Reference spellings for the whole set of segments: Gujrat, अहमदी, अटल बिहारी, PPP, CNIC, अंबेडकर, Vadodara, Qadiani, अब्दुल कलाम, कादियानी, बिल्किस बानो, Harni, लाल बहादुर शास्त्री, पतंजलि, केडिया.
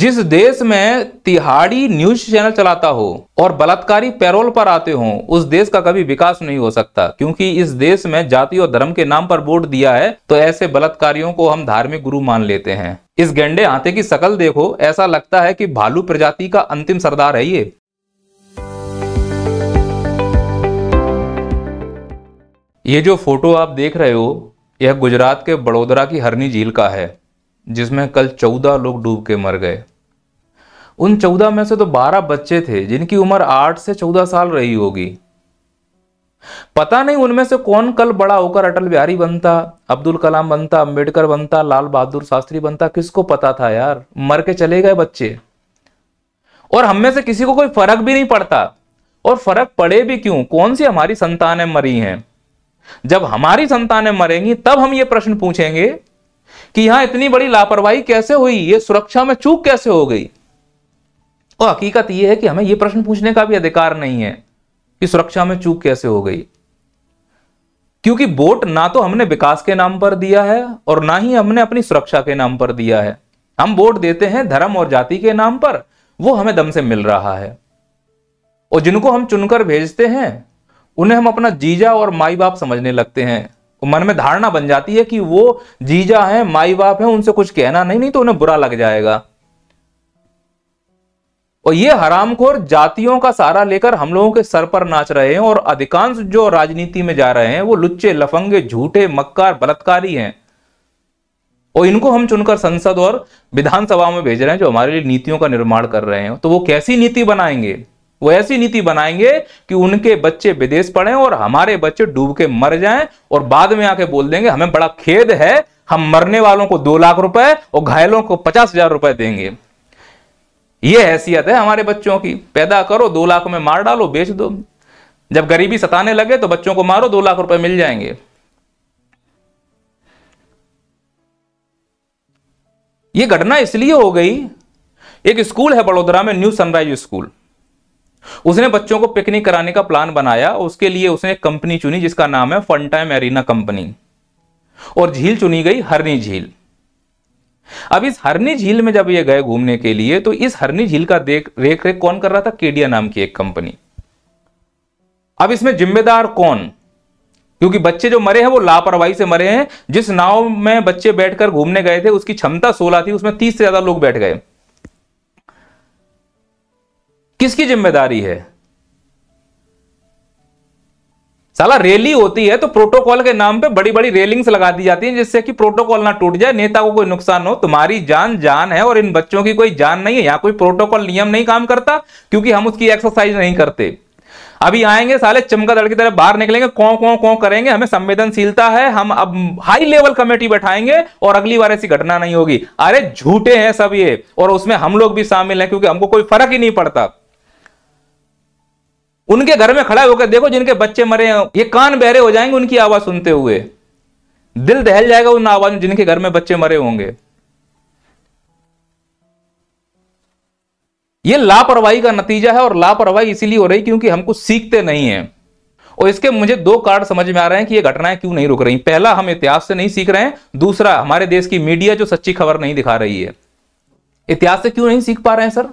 जिस देश में तिहाड़ी न्यूज चैनल चलाता हो और बलात्कारी पैरोल पर आते हों, उस देश का कभी विकास नहीं हो सकता, क्योंकि इस देश में जाति और धर्म के नाम पर वोट दिया है तो ऐसे बलात्कारियों को हम धार्मिक गुरु मान लेते हैं। इस गैंडे हाथी की शकल देखो, ऐसा लगता है कि भालू प्रजाति का अंतिम सरदार है ये। जो फोटो आप देख रहे हो, यह गुजरात के वडोदरा की हरनी झील का है, जिसमें कल 14 लोग डूब के मर गए। उन 14 में से तो 12 बच्चे थे जिनकी उम्र 8 से 14 साल रही होगी। पता नहीं उनमें से कौन कल बड़ा होकर अटल बिहारी बनता, अब्दुल कलाम बनता, अंबेडकर बनता, लाल बहादुर शास्त्री बनता, किसको पता था यार। मर के चले गए बच्चे और हम में से किसी को कोई फर्क भी नहीं पड़ता। और फर्क पड़े भी क्यों, कौन सी हमारी संतानें मरी हैं। जब हमारी संतानें मरेंगी तब हम ये प्रश्न पूछेंगे कि यहां इतनी बड़ी लापरवाही कैसे हुई, ये सुरक्षा में चूक कैसे हो गई। और हकीकत यह है कि हमें यह प्रश्न पूछने का भी अधिकार नहीं है कि सुरक्षा में चूक कैसे हो गई, क्योंकि वोट ना तो हमने विकास के नाम पर दिया है और ना ही हमने अपनी सुरक्षा के नाम पर दिया है। हम वोट देते हैं धर्म और जाति के नाम पर, वो हमें दम से मिल रहा है। और जिनको हम चुनकर भेजते हैं उन्हें हम अपना जीजा और माई बाप समझने लगते हैं। मन में धारणा बन जाती है कि वो जीजा है, माई बाप है, उनसे कुछ कहना नहीं तो उन्हें बुरा लग जाएगा। और ये हरामखोर जातियों का सहारा लेकर हम लोगों के सर पर नाच रहे हैं। और अधिकांश जो राजनीति में जा रहे हैं वो लुच्चे, लफंगे, झूठे, मक्कार, बलात्कारी हैं। और इनको हम चुनकर संसद और विधानसभा में भेज रहे हैं जो हमारे लिए नीतियों का निर्माण कर रहे हैं। तो वो कैसी नीति बनाएंगे, वो ऐसी नीति बनाएंगे कि उनके बच्चे विदेश पढ़ें और हमारे बच्चे डूब के मर जाएं और बाद में आके बोल देंगे हमें बड़ा खेद है, हम मरने वालों को 2 लाख रुपए और घायलों को 50,000 रुपए देंगे। ये हैसियत है हमारे बच्चों की। पैदा करो, 2 लाख में मार डालो, बेच दो। जब गरीबी सताने लगे तो बच्चों को मारो, 2 लाख रुपए मिल जाएंगे। ये घटना इसलिए हो गई, एक स्कूल है बड़ोदरा में, न्यू सनराइज स्कूल, उसने बच्चों को पिकनिक कराने का प्लान बनाया। उसके लिए उसने एक कंपनी चुनी जिसका नाम है फन टाइम एरिना कंपनी, और झील चुनी गई हरनी झील। अब इस हरनी झील में जब ये गए घूमने के लिए तो इस हरनी झील का देख रेख कौन कर रहा था, केडिया नाम की एक कंपनी। अब इसमें जिम्मेदार कौन, क्योंकि बच्चे जो मरे हैं वो लापरवाही से मरे हैं। जिस नाव में बच्चे बैठकर घूमने गए थे उसकी क्षमता 16 थी, उसमें 30 से ज्यादा लोग बैठ गए। किसकी जिम्मेदारी है? साला रैली होती है तो प्रोटोकॉल के नाम पे बड़ी बड़ी रेलिंग्स लगा दी जाती हैं जिससे कि प्रोटोकॉल ना टूट जाए, नेता को कोई नुकसान हो। तुम्हारी जान जान है और इन बच्चों की कोई जान नहीं है। यहां कोई प्रोटोकॉल नियम नहीं काम करता क्योंकि हम उसकी एक्सरसाइज नहीं करते। अभी आएंगे साले चमगादड़ की तरह बाहर निकलेंगे, कौं कौं कौं करेंगे, हमें संवेदनशीलता है, हम अब हाई लेवल कमेटी बैठाएंगे और अगली बार ऐसी घटना नहीं होगी। अरे झूठे हैं सब ये, और उसमें हम लोग भी शामिल हैं क्योंकि हमको कोई फर्क ही नहीं पड़ता। उनके घर में खड़ा होकर देखो जिनके बच्चे मरे हैं, ये कान बहरे हो जाएंगे उनकी आवाज सुनते हुए, दिल दहल जाएगा उन आवाज में जिनके घर में बच्चे मरे होंगे। ये लापरवाही का नतीजा है, और लापरवाही इसीलिए हो रही क्योंकि हम कुछ सीखते नहीं हैं। और इसके मुझे 2 कारण समझ में आ रहे हैं कि ये घटनाएं क्यों नहीं रुक रही। पहला, हम इतिहास से नहीं सीख रहे हैं। दूसरा, हमारे देश की मीडिया जो सच्ची खबर नहीं दिखा रही है। इतिहास से क्यों नहीं सीख पा रहे हैं सर?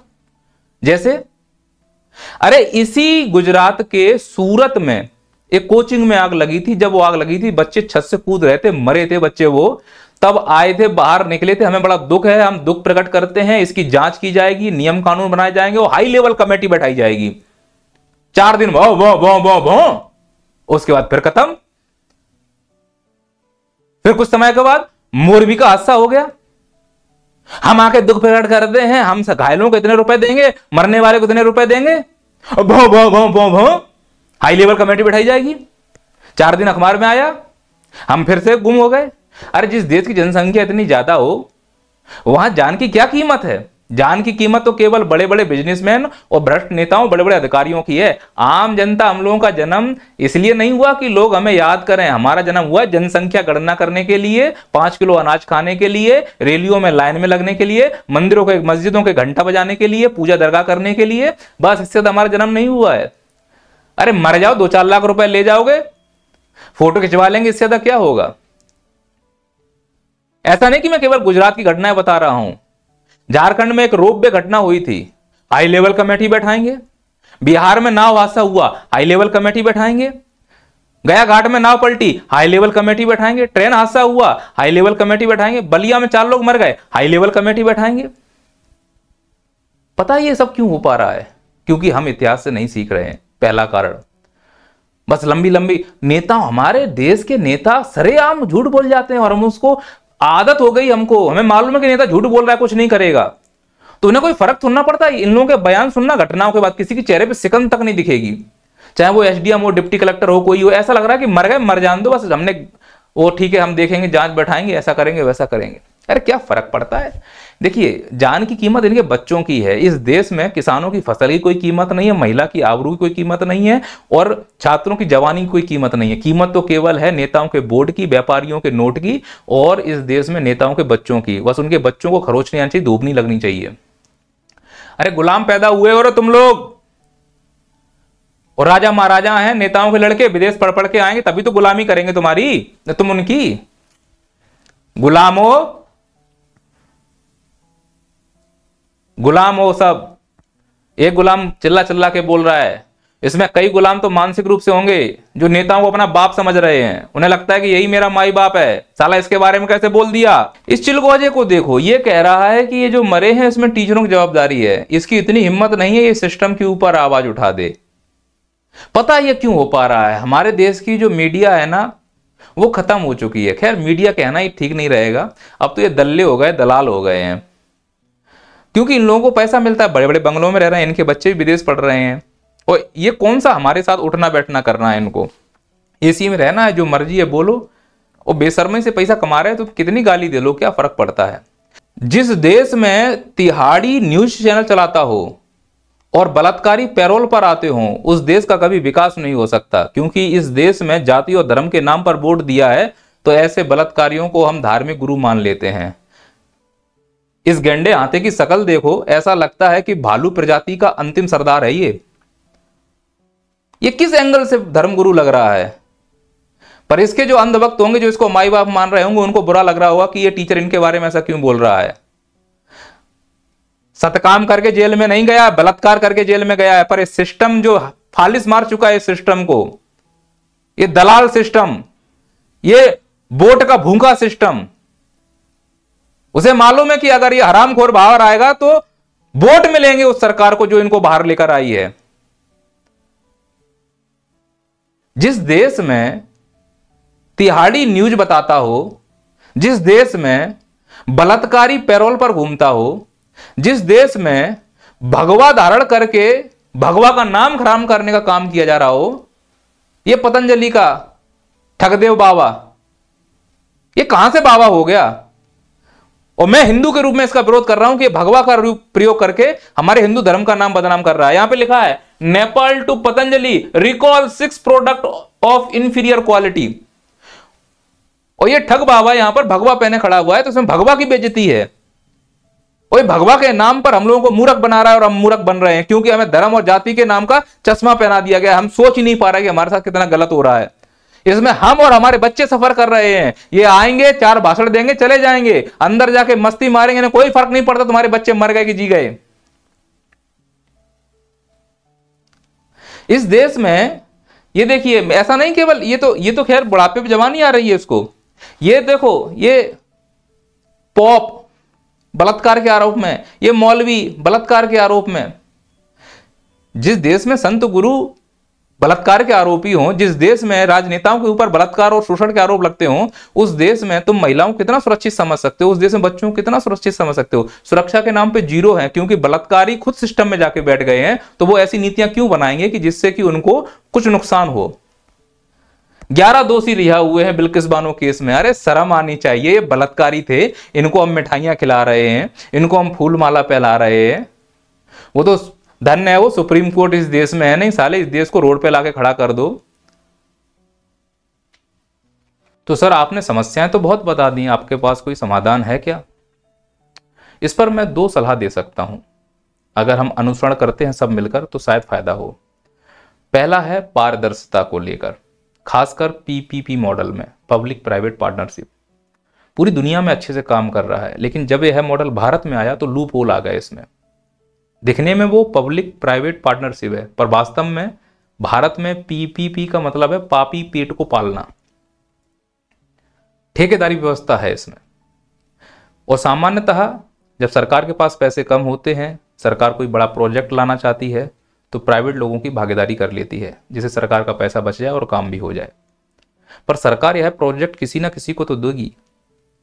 जैसे अरे इसी गुजरात के सूरत में एक कोचिंग में आग लगी थी। जब वो आग लगी थी बच्चे छत से कूद रहे थे, मरे थे बच्चे, वो तब आए थे, बाहर निकले थे, हमें बड़ा दुख है, हम दुख प्रकट करते हैं, इसकी जांच की जाएगी, नियम कानून बनाए जाएंगे और हाई लेवल कमेटी बैठाई जाएगी। 4 दिन भौ भौ भौ भौ भौ, उसके बाद फिर खत्म। फिर कुछ समय के बाद मोरबी का हादसा हो गया, हम आके दुख प्रकट करते हैं, हम घायलों को इतने रुपए देंगे, मरने वाले को इतने रुपए देंगे, भौ भौ भौ भौ भौ, हाई लेवल कमेटी बैठाई जाएगी। 4 दिन अखबार में आया, हम फिर से गुम हो गए। अरे जिस देश की जनसंख्या इतनी ज्यादा हो वहां जान की क्या कीमत है? जान की कीमत तो केवल बड़े बड़े बिजनेसमैन और भ्रष्ट नेताओं, बड़े बड़े अधिकारियों की है। आम जनता, हम लोगों का जन्म इसलिए नहीं हुआ कि लोग हमें याद करें, हमारा जन्म हुआ जनसंख्या गणना करने के लिए, 5 किलो अनाज खाने के लिए, रैलियों में लाइन में लगने के लिए, मंदिरों के, मस्जिदों के घंटा बजाने के लिए, पूजा दरगाह करने के लिए। बस इससे हमारा जन्म नहीं हुआ है। अरे मर जाओ, 2-4 लाख रुपए ले जाओगे, फोटो खिंचवा लेंगे, इससे ज्यादा क्या होगा? ऐसा नहीं कि मैं केवल गुजरात की घटनाएं बता रहा हूं, झारखंड में एक रोपवे घटना हुई थी, हाई लेवल कमेटी बैठाएंगे। बिहार में नाव हादसा हुआ, हाई लेवल कमेटी बैठाएंगे। गया घाट में नाव पलटी, हाई लेवल कमेटी बैठाएंगे। ट्रेन हादसा हुआ, हाई लेवल कमेटी बैठाएंगे। बलिया में 4 लोग मर गए, हाई लेवल कमेटी बैठाएंगे। पता है ये सब क्यों हो पा रहा है? क्योंकि हम इतिहास से नहीं सीख रहे हैं। पहला कारण बस लंबी लंबी नेता, हमारे देश के नेता सरेआम झूठ बोल जाते हैं और हम उसको आदत हो गई। हमको हमें मालूम है कि नेता झूठ बोल रहा है, कुछ नहीं करेगा, तो उन्हें कोई फर्क सुनना पड़ता है? इन लोगों के बयान सुनना, घटनाओं के बाद किसी के चेहरे पे सिकंद तक नहीं दिखेगी, चाहे वो एसडीएम हो, डिप्टी कलेक्टर हो, कोई हो। ऐसा लग रहा है कि मर गए, मर जान दो, बस हमने वो ठीक है, हम देखेंगे, जांच बैठाएंगे, ऐसा करेंगे, वैसा करेंगे। अरे क्या फर्क पड़ता है? देखिए, जान की कीमत इनके बच्चों की है। इस देश में किसानों की फसल की कोई कीमत नहीं है, महिला की आबरू की कोई कीमत नहीं है, और छात्रों की जवानी की कोई कीमत नहीं है। कीमत तो केवल है नेताओं के बोर्ड की, व्यापारियों के नोट की, और इस देश में नेताओं के बच्चों की। बस उनके बच्चों को खरोच नहीं आनी चाहिए, धूप नहीं लगनी चाहिए। अरे गुलाम पैदा हुए हो तुम लोग, और राजा महाराजा हैं नेताओं के लड़के, विदेश पढ़ पढ़ के आएंगे, तभी तो गुलामी करेंगे तुम्हारी। तुम उनकी गुलाम हो, गुलाम हो सब। एक गुलाम चिल्ला चिल्ला के बोल रहा है, इसमें कई गुलाम तो मानसिक रूप से होंगे जो नेताओं को अपना बाप समझ रहे हैं। उन्हें लगता है कि यही मेरा माई बाप है, साला इसके बारे में कैसे बोल दिया। इस चिलगोजे को देखो, ये कह रहा है कि ये जो मरे हैं इसमें टीचरों की जवाबदारी है, इसकी इतनी हिम्मत नहीं है ये सिस्टम के ऊपर आवाज उठा दे। पता है ये क्यों हो पा रहा है? हमारे देश की जो मीडिया है ना, वो खत्म हो चुकी है। खैर, मीडिया कहना ही ठीक नहीं रहेगा, अब तो ये दल्ले हो गए, दलाल हो गए हैं, क्योंकि इन लोगों को पैसा मिलता है, बड़े बड़े बंगलों में रह रहे हैं, इनके बच्चे भी विदेश पढ़ रहे हैं। और ये कौन सा हमारे साथ उठना बैठना करना है इनको? एसी में रहना है, जो मर्जी है बोलो, और बेशर्मी से पैसा कमा रहे हैं, तो कितनी गाली दे लो, क्या फर्क पड़ता है? जिस देश में तिहाड़ी न्यूज चैनल चलाता हो और बलात्कारी पैरोल पर आते हों, उस देश का कभी विकास नहीं हो सकता, क्योंकि इस देश में जाति और धर्म के नाम पर वोट दिया है, तो ऐसे बलात्कारियों को हम धार्मिक गुरु मान लेते हैं। इस गेंडे हाथे की शकल देखो, ऐसा लगता है कि भालू प्रजाति का अंतिम सरदार है ये किस एंगल से धर्मगुरु लग रहा है? पर इसके जो अंधभक्त होंगे, जो इसको माई बाप मान रहे होंगे, उनको बुरा लग रहा होगा कि ये टीचर इनके बारे में ऐसा क्यों बोल रहा है। सतकाम करके जेल में नहीं गया, बलात्कार करके जेल में गया है, पर इस सिस्टम जो फालिस मार चुका है, इस सिस्टम को, ये दलाल सिस्टम, ये वोट का भूखा सिस्टम, उसे मालूम है कि अगर ये हरामखोर बाहर आएगा तो वोट मिलेंगे उस सरकार को जो इनको बाहर लेकर आई है। जिस देश में तिहाड़ी न्यूज बताता हो, जिस देश में बलात्कारी पैरोल पर घूमता हो, जिस देश में भगवा धारण करके भगवा का नाम खराब करने का काम किया जा रहा हो, ये पतंजलि का ठगदेव बाबा, ये कहां से बाबा हो गया? और मैं हिंदू के रूप में इसका विरोध कर रहा हूं कि भगवा का रूप प्रयोग करके हमारे हिंदू धर्म का नाम बदनाम कर रहा है। यहां पे लिखा है, Nepal to पतंजलि, recall 6 product of inferior quality. और ये ठग बाबा यहां पर भगवा पहने खड़ा हुआ है, तो इसमें भगवा की बेइज्जती है, और भगवा के नाम पर हम लोगों को मूर्ख बना रहा है, और हम मूर्ख बन रहे हैं, क्योंकि हमें धर्म और जाति के नाम का चश्मा पहना दिया गया है। हम सोच ही नहीं पा रहे कि हमारे साथ कितना गलत हो रहा है। इसमें हम और हमारे बच्चे सफर कर रहे हैं। ये आएंगे, 4 भाषण देंगे, चले जाएंगे, अंदर जाके मस्ती मारेंगे, कोई फर्क नहीं पड़ता तुम्हारे बच्चे मर गए कि जी गए। इस देश में ये देखिए, ऐसा नहीं केवल ये तो खैर बुढ़ापे पे जवानी आ रही है इसको। ये देखो, ये पॉप बलात्कार के आरोप में, ये मौलवी बलात्कार के आरोप में। जिस देश में संत गुरु बलात्कार के आरोपी हों, जिस देश में राजनेताओं के ऊपर बलात्कार और शोषण के आरोप लगते हों, उस देश में तुम महिलाओं को कितना सुरक्षित समझ सकते हो? उस देश में बच्चों को कितना सुरक्षित समझ सकते हो? सुरक्षा के नाम पे जीरो है, क्योंकि बलात्कारी खुद सिस्टम में जाके बैठ गए हैं, तो वो ऐसी नीतियां क्यों बनाएंगे कि जिससे कि उनको कुछ नुकसान हो। 11 दोषी रिहा हुए हैं बिल्किस बानो केस में। अरे शर्म आनी चाहिए, ये बलात्कारी थे, इनको हम मिठाइयां खिला रहे हैं, इनको हम फूल माला पहला रहे हैं। वो तो धन्य है वो सुप्रीम कोर्ट इस देश में है, नहीं साले इस देश को रोड पे लाके खड़ा कर दो। तो सर, आपने समस्याएं तो बहुत बता दी, आपके पास कोई समाधान है क्या? इस पर मैं 2 सलाह दे सकता हूं, अगर हम अनुसरण करते हैं सब मिलकर तो शायद फायदा हो। पहला है पारदर्शिता को लेकर, खासकर PPP मॉडल में, पब्लिक प्राइवेट पार्टनरशिप। पूरी दुनिया में अच्छे से काम कर रहा है, लेकिन जब यह मॉडल भारत में आया तो लूप होल आ गया इसमें। दिखने में वो पब्लिक प्राइवेट पार्टनरशिप है, पर वास्तव में भारत में पीपीपी का मतलब है पापी पेट को पालना। ठेकेदारी व्यवस्था है इसमें, और सामान्यतः जब सरकार के पास पैसे कम होते हैं, सरकार कोई बड़ा प्रोजेक्ट लाना चाहती है तो प्राइवेट लोगों की भागीदारी कर लेती है, जिससे सरकार का पैसा बच जाए और काम भी हो जाए। पर सरकार यह प्रोजेक्ट किसी ना किसी को तो देगी,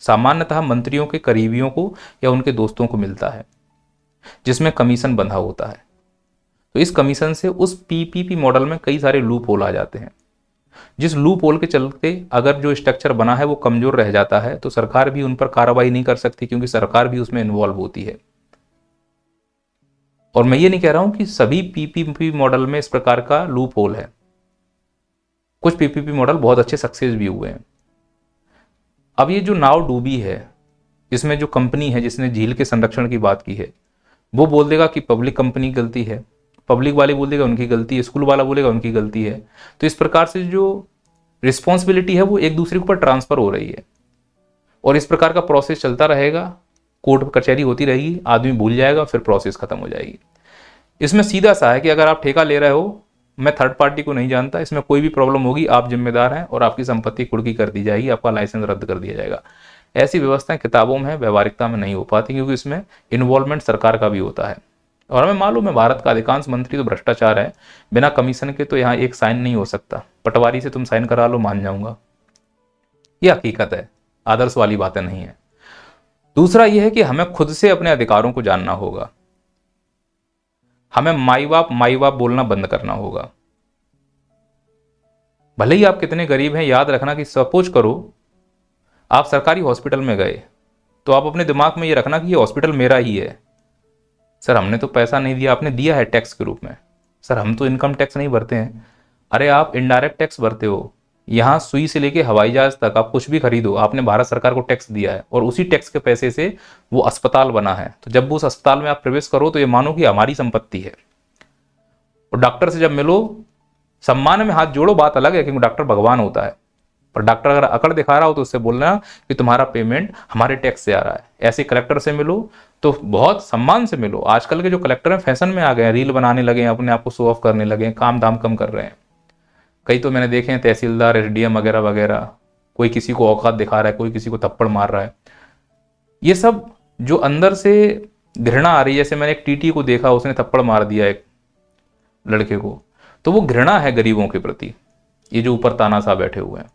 सामान्यतः मंत्रियों के करीबियों को या उनके दोस्तों को मिलता है, जिसमें कमीशन बंधा होता है। तो इस कमीशन से उस पीपीपी मॉडल में कई सारे लूप होल आ जाते हैं, जिस लूप होल के चलते अगर जो स्ट्रक्चर बना है वो कमजोर रह जाता है तो सरकार भी उन पर कार्रवाई नहीं कर सकती, क्योंकि सरकार भी उसमें इन्वॉल्व होती है। और मैं ये नहीं कह रहा हूं कि सभी पीपीपी मॉडल में इस प्रकार का लूप होल है, कुछ पीपीपी मॉडल बहुत अच्छे सक्सेस भी हुए हैं। अब ये जो नाव डूबी है, इसमें जो कंपनी है जिसने झील के संरक्षण की बात की है, वो बोल देगा कि पब्लिक कंपनी गलती है, पब्लिक वाले बोल देगा उनकी गलती है, स्कूल वाला बोलेगा उनकी गलती है। तो इस प्रकार से जो रिस्पॉन्सिबिलिटी है वो एक दूसरे के ऊपर ट्रांसफर हो रही है, और इस प्रकार का प्रोसेस चलता रहेगा, कोर्ट कचहरी होती रहेगी, आदमी भूल जाएगा, फिर प्रोसेस खत्म हो जाएगी। इसमें सीधा सा है कि अगर आप ठेका ले रहे हो, मैं थर्ड पार्टी को नहीं जानता, इसमें कोई भी प्रॉब्लम होगी आप जिम्मेदार हैं, और आपकी संपत्ति कुर्की कर दी जाएगी, आपका लाइसेंस रद्द कर दिया जाएगा। ऐसी व्यवस्थाएं किताबों में, व्यवहारिकता में नहीं हो पाती, क्योंकि इसमें इन्वॉल्वमेंट सरकार का भी होता है। और हमें मालूम है भारत का अधिकांश मंत्री तो भ्रष्टाचार है, बिना कमीशन के तो यहाँ एक साइन नहीं हो सकता, पटवारी से तुम साइन करा लो मान जाऊंगा, यह हकीकत है, आदर्श वाली बातें नहीं है। दूसरा यह है कि हमें खुद से अपने अधिकारों को जानना होगा, हमें माई बाप बोलना बंद करना होगा। भले ही आप कितने गरीब हैं, याद रखना कि सपोज करो आप सरकारी हॉस्पिटल में गए तो आप अपने दिमाग में ये रखना कि ये हॉस्पिटल मेरा ही है। सर हमने तो पैसा नहीं दिया, आपने दिया है टैक्स के रूप में। सर हम तो इनकम टैक्स नहीं भरते हैं। अरे आप इनडायरेक्ट टैक्स भरते हो, यहाँ सुई से लेके हवाई जहाज तक आप कुछ भी खरीदो, आपने भारत सरकार को टैक्स दिया है, और उसी टैक्स के पैसे से वो अस्पताल बना है। तो जब उस अस्पताल में आप प्रवेश करो तो ये मानो कि हमारी संपत्ति है, और डॉक्टर से जब मिलो सम्मान में हाथ जोड़ो, बात अलग है क्योंकि डॉक्टर भगवान होता है, पर डॉक्टर अगर अकड़ दिखा रहा हो तो उससे बोलना कि तुम्हारा पेमेंट हमारे टैक्स से आ रहा है। ऐसे कलेक्टर से मिलो तो बहुत सम्मान से मिलो। आजकल के जो कलेक्टर हैं फैशन में आ गए हैं, रील बनाने लगे हैं, अपने आप को शो ऑफ करने लगे हैं, काम दाम कम कर रहे हैं। कई तो मैंने देखे हैं तहसीलदार, एसडीएम वगैरह वगैरह, कोई किसी को औकात दिखा रहा है, कोई किसी को थप्पड़ मार रहा है। ये सब जो अंदर से घृणा आ रही है, जैसे मैंने एक टीटी को देखा, उसने थप्पड़ मार दिया एक लड़के को, तो वो घृणा है गरीबों के प्रति। ये जो ऊपर तानाशाह बैठे हुए हैं,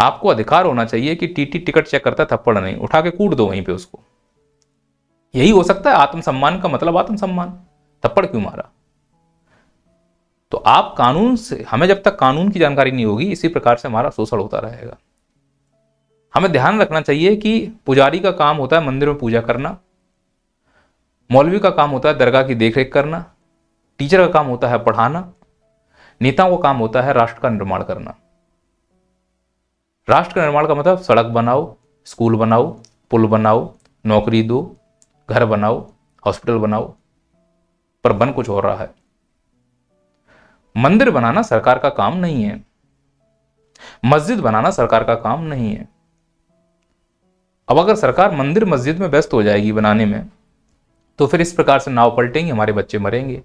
आपको अधिकार होना चाहिए कि टीटी टिकट चेक करता, थप्पड़ नहीं, उठा के कूट दो वहीं पे उसको। यही हो सकता है आत्मसम्मान का मतलब, आत्मसम्मान। थप्पड़ क्यों मारा? तो आप कानून से, हमें जब तक कानून की जानकारी नहीं होगी इसी प्रकार से हमारा शोषण होता रहेगा। हमें ध्यान रखना चाहिए कि पुजारी का काम होता है मंदिर में पूजा करना, मौलवी का काम होता है दरगाह की देखरेख करना, टीचर का काम होता है पढ़ाना, नेताओं का काम होता है राष्ट्र का निर्माण करना। राष्ट्र का निर्माण का मतलब सड़क बनाओ, स्कूल बनाओ, पुल बनाओ, नौकरी दो, घर बनाओ, हॉस्पिटल बनाओ, पर बन कुछ हो रहा है। मंदिर बनाना सरकार का काम नहीं है, मस्जिद बनाना सरकार का काम नहीं है। अब अगर सरकार मंदिर मस्जिद में व्यस्त हो जाएगी बनाने में तो फिर इस प्रकार से नाव पलटेंगे, हमारे बच्चे मरेंगे,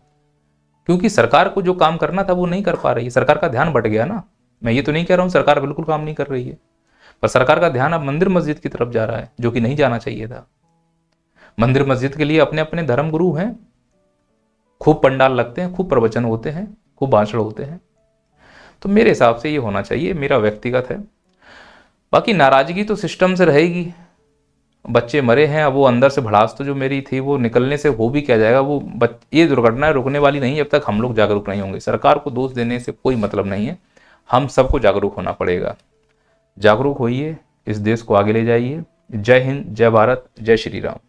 क्योंकि सरकार को जो काम करना था वो नहीं कर पा रही। सरकार का ध्यान बट गया ना। मैं ये तो नहीं कह रहा हूँ सरकार बिल्कुल काम नहीं कर रही है, पर सरकार का ध्यान अब मंदिर मस्जिद की तरफ जा रहा है, जो कि नहीं जाना चाहिए था। मंदिर मस्जिद के लिए अपने अपने धर्मगुरु हैं, खूब पंडाल लगते हैं, खूब प्रवचन होते हैं, खूब भाषण होते हैं। तो मेरे हिसाब से ये होना चाहिए, मेरा व्यक्तिगत है। बाकी नाराजगी तो सिस्टम से रहेगी, बच्चे मरे हैं, अब वो अंदर से भड़ास तो जो मेरी थी वो निकलने से हो भी क्या जाएगा। वो ये दुर्घटनाएं रुकने वाली नहीं जब तक हम लोग जागरूक नहीं होंगे। सरकार को दोष देने से कोई मतलब नहीं है, हम सबको जागरूक होना पड़ेगा। जागरूक होइए, इस देश को आगे ले जाइए। जय हिंद, जय भारत, जय श्री राम।